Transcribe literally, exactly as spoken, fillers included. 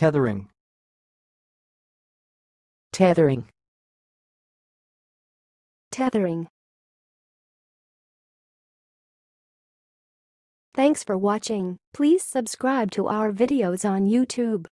Tethering. Tethering. Tethering. Thanks for watching. Please subscribe to our videos on YouTube.